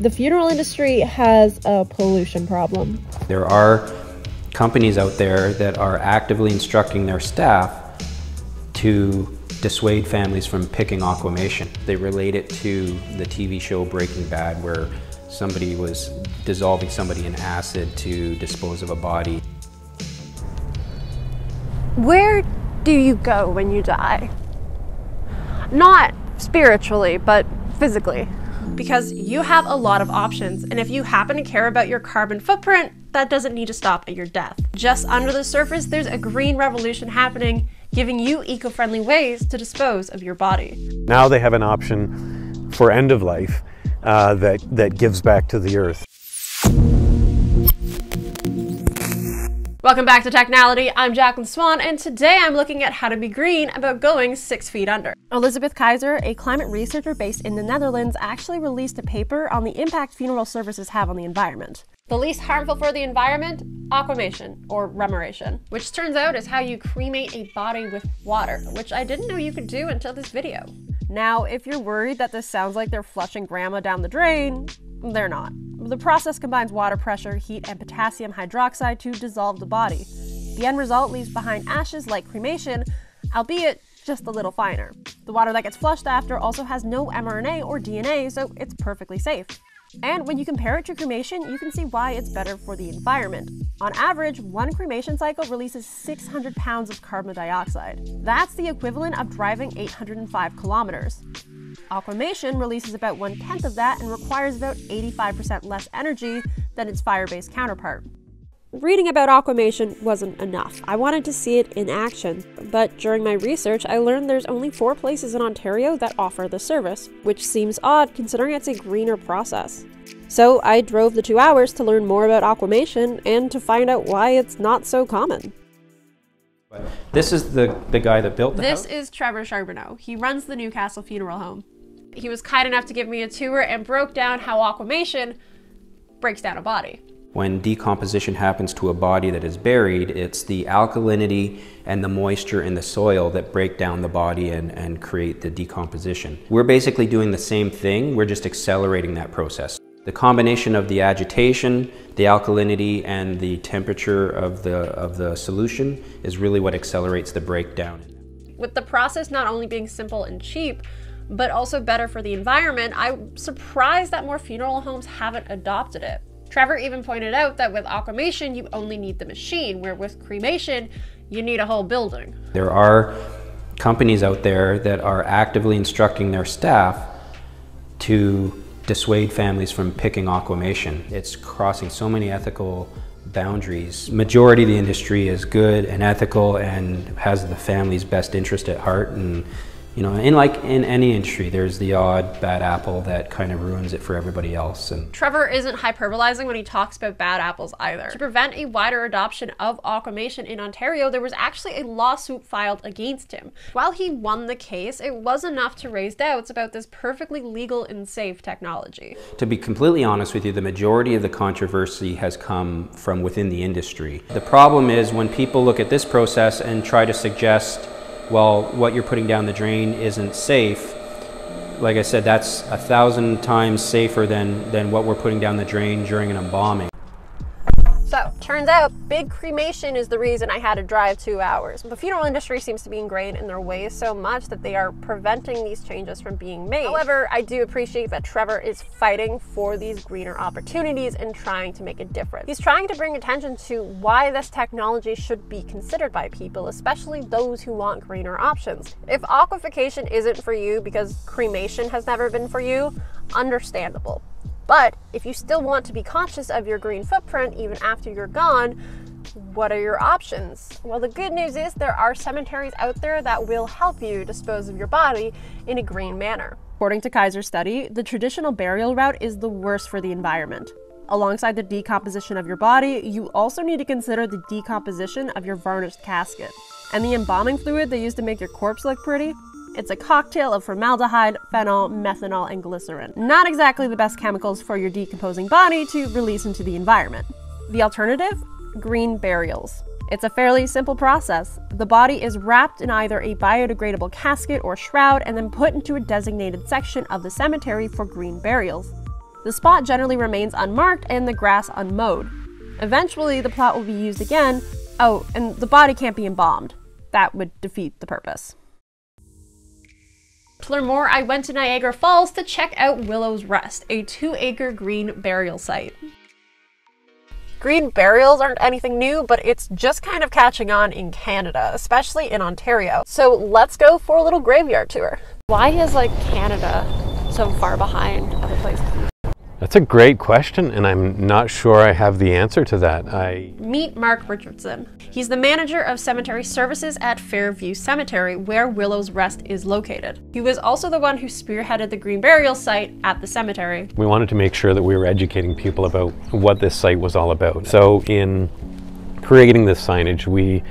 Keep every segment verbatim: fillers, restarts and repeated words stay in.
the funeral industry has a pollution problem. There are companies out there that are actively instructing their staff to dissuade families from picking aquamation. They relate it to the T V show Breaking Bad, where somebody was dissolving somebody in acid to dispose of a body. Where do you go when you die? Not spiritually, but physically. Because you have a lot of options, and if you happen to care about your carbon footprint, that doesn't need to stop at your death. Just under the surface, there's a green revolution happening, giving you eco-friendly ways to dispose of your body. Now they have an option for end of life uh, that, that gives back to the earth. Welcome back to Technality. I'm Jacqueline Swan, and today I'm looking at how to be green about going six feet under. Elizabeth Kaiser, a climate researcher based in the Netherlands, actually released a paper on the impact funeral services have on the environment. The least harmful for the environment? Aquamation, or remeration, which turns out is how you cremate a body with water, which I didn't know you could do until this video. Now, if you're worried that this sounds like they're flushing grandma down the drain, they're not. The process combines water pressure, heat, and potassium hydroxide to dissolve the body. The end result leaves behind ashes like cremation, albeit just a little finer. The water that gets flushed after also has no mRNA or D N A, so it's perfectly safe. And when you compare it to cremation, you can see why it's better for the environment. On average, one cremation cycle releases six hundred pounds of carbon dioxide. That's the equivalent of driving eight hundred five kilometers. Aquamation releases about one-tenth of that and requires about eighty-five percent less energy than its fire-based counterpart. Reading about aquamation wasn't enough. I wanted to see it in action, but during my research I learned there's only four places in Ontario that offer the service, which seems odd considering it's a greener process. So I drove the two hours to learn more about aquamation and to find out why it's not so common. This is the, the guy that built the house? This is Trevor Charbonneau. He runs the Newcastle Funeral Home. He was kind enough to give me a tour and broke down how aquamation breaks down a body. When decomposition happens to a body that is buried, it's the alkalinity and the moisture in the soil that break down the body and, and create the decomposition. We're basically doing the same thing, we're just accelerating that process. The combination of the agitation, the alkalinity, and the temperature of the, of the solution is really what accelerates the breakdown. With the process not only being simple and cheap, but also better for the environment, I'm surprised that more funeral homes haven't adopted it. Trevor even pointed out that with aquamation, you only need the machine, where with cremation, you need a whole building. There are companies out there that are actively instructing their staff to dissuade families from picking aquamation. It's crossing so many ethical boundaries. Majority of the industry is good and ethical and has the family's best interest at heart. And you know, in like in any industry, there's the odd bad apple that kind of ruins it for everybody else. And Trevor isn't hyperbolizing when he talks about bad apples either. To prevent a wider adoption of aquamation in Ontario, there was actually a lawsuit filed against him. While he won the case, it was enough to raise doubts about this perfectly legal and safe technology. To be completely honest with you, the majority of the controversy has come from within the industry. The problem is when people look at this process and try to suggest, well, what you're putting down the drain isn't safe. Like I said, that's a thousand times safer than, than what we're putting down the drain during an embalming. So, turns out, big cremation is the reason I had to drive two hours. The funeral industry seems to be ingrained in their ways so much that they are preventing these changes from being made. However, I do appreciate that Trevor is fighting for these greener opportunities and trying to make a difference. He's trying to bring attention to why this technology should be considered by people, especially those who want greener options. If aquafication isn't for you because cremation has never been for you, understandable. But if you still want to be conscious of your green footprint even after you're gone, what are your options? Well, the good news is there are cemeteries out there that will help you dispose of your body in a green manner. According to Kaiser's study, the traditional burial route is the worst for the environment. Alongside the decomposition of your body, you also need to consider the decomposition of your varnished casket. And the embalming fluid they use to make your corpse look pretty? It's a cocktail of formaldehyde, phenol, methanol, and glycerin. Not exactly the best chemicals for your decomposing body to release into the environment. The alternative? Green burials. It's a fairly simple process. The body is wrapped in either a biodegradable casket or shroud and then put into a designated section of the cemetery for green burials. The spot generally remains unmarked and the grass unmowed. Eventually, the plot will be used again. Oh, and the body can't be embalmed. That would defeat the purpose. To learn more, I went to Niagara Falls to check out Willow's Rest, a two acre green burial site. Green burials aren't anything new, but it's just kind of catching on in Canada, especially in Ontario. So let's go for a little graveyard tour. Why is like Canada so far behind other places? That's a great question, and I'm not sure I have the answer to that. I Meet Mark Richardson. He's the manager of cemetery services at Fairview Cemetery, where Willow's Rest is located. He was also the one who spearheaded the green burial site at the cemetery. We wanted to make sure that we were educating people about what this site was all about. So in creating this signage, we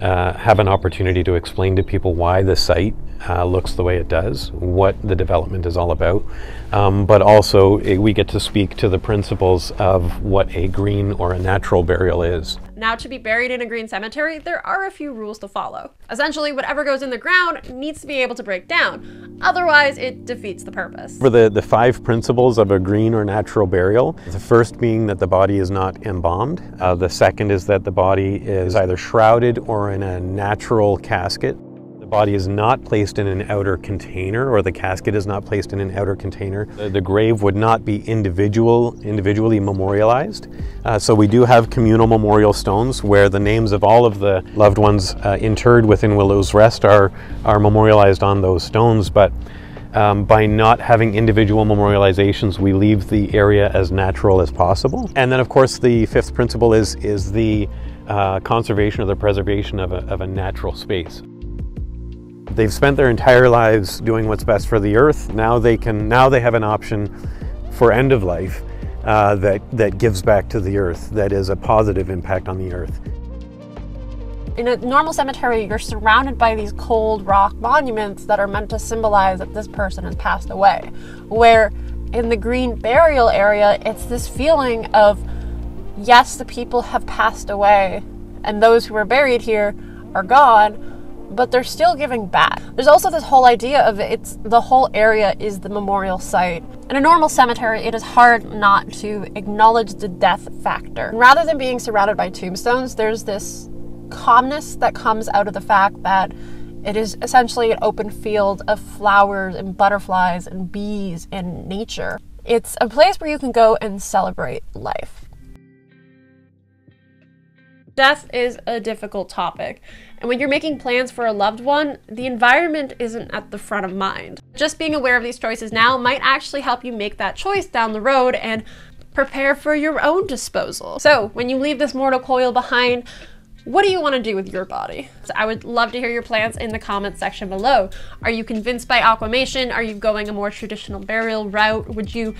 uh, have an opportunity to explain to people why the site Uh, looks the way it does, what the development is all about, um, but also uh, we get to speak to the principles of what a green or a natural burial is. Now, to be buried in a green cemetery, there are a few rules to follow. Essentially, whatever goes in the ground needs to be able to break down, otherwise it defeats the purpose. For the, the five principles of a green or natural burial, the first being that the body is not embalmed, uh, the second is that the body is either shrouded or in a natural casket. The body is not placed in an outer container, or the casket is not placed in an outer container. The, the grave would not be individual, individually memorialized. Uh, so we do have communal memorial stones where the names of all of the loved ones uh, interred within Willow's Rest are, are memorialized on those stones. But Um, by not having individual memorializations, we leave the area as natural as possible. And then, of course, the fifth principle is, is the uh, conservation or the preservation of a, of a natural space. They've spent their entire lives doing what's best for the earth. Now they can, now they have an option for end of life uh, that, that gives back to the earth, that is a positive impact on the earth. In a normal cemetery, you're surrounded by these cold rock monuments that are meant to symbolize that this person has passed away. Where in the green burial area, it's this feeling of, yes, the people have passed away and those who are buried here are gone, but they're still giving back. There's also this whole idea of it's the whole area is the memorial site. In a normal cemetery, it is hard not to acknowledge the death factor. Rather than being surrounded by tombstones, there's this calmness that comes out of the fact that it is essentially an open field of flowers and butterflies and bees and nature. It's a place where you can go and celebrate life. Death is a difficult topic, and when you're making plans for a loved one, the environment isn't at the front of mind. Just being aware of these choices now might actually help you make that choice down the road and prepare for your own disposal. So when you leave this mortal coil behind, what do you want to do with your body? So I would love to hear your plans in the comments section below. Are you convinced by aquamation? Are you going a more traditional burial route? Would you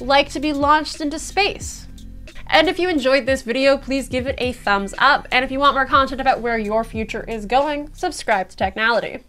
like to be launched into space? And if you enjoyed this video, please give it a thumbs up. And if you want more content about where your future is going, subscribe to Technality.